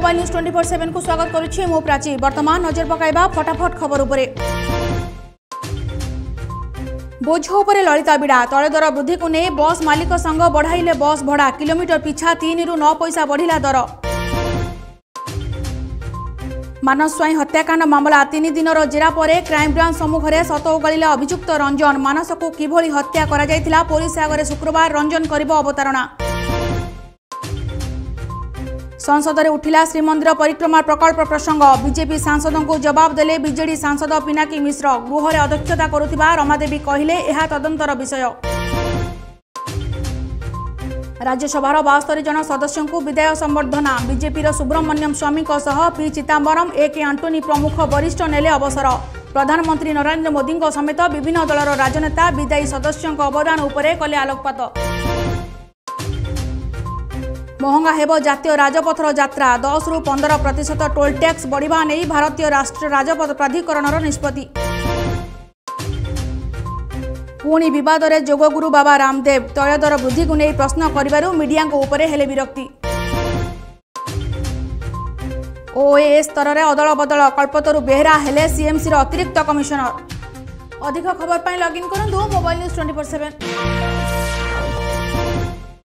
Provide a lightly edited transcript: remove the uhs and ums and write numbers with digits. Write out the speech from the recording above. Mobile news 24/7 को स्वागत करुछि मो प्राची। वर्तमान नजर पकाइबा फटाफट खबर उपरे। बोझ उपरे ललिता बिड़ा, तैल दर वृद्धि को नहीं बस मालिक संघ बढ़ाइले बस भड़ा, किलोमीटर पिछा 3 रु 9 पैसा बढ़िला दर। मानस स्वाई हत्याकांड मामला 3 दिन जेरा पर क्राइम ब्रांच सम्मुखें सत उगलिला अभियुक्त रंजन। मानस को किभली हत्या करा जायतिला पुलिस आगे शुक्रवार रंजन करिबो अवतारणा। संसद में उठिला श्रीमंदिर परिक्रमा प्रकल्प प्रसंग, बीजेपी सांसदों को जवाब देले बीजेडी सांसद पिनाकी मिश्र। गृह में अध्यक्षता करुवा रमादेवी कहिले यह तदंतर विषय। राज्यसभा 72 जन सदस्यों को विदाय संबर्धना, BJP Subramanian Swamy P Chidambaram AK Antony प्रमुख वरिष्ठ नेले अवसर। प्रधानमंत्री नरेंद्र मोदी समेत विभिन्न दलर राजनेता विदायी सदस्यों अवदान उपरे कले आलोकपात। महंगा हेबो जातीय राजपथर यात्रा, 10 रु 15% टोल टैक्स बढ़िबा नहीं भारतीय राष्ट्रीय राजपथ प्राधिकरणर निष्पत्ति। पुणी विवाद रे जोगगुरु बाबा रामदेव, तैल दर वृद्धि को नहीं प्रश्न करिबारु मीडिया उपरे हेले विरक्ति। ओएएस स्तर में अदल बदल, कल्पतरु बेहरा हेले सीएमसी अतिरिक्त कमिशनर। अधिक खबर पर लॉगिन करूँ मोबाइल न्यूज 24/7।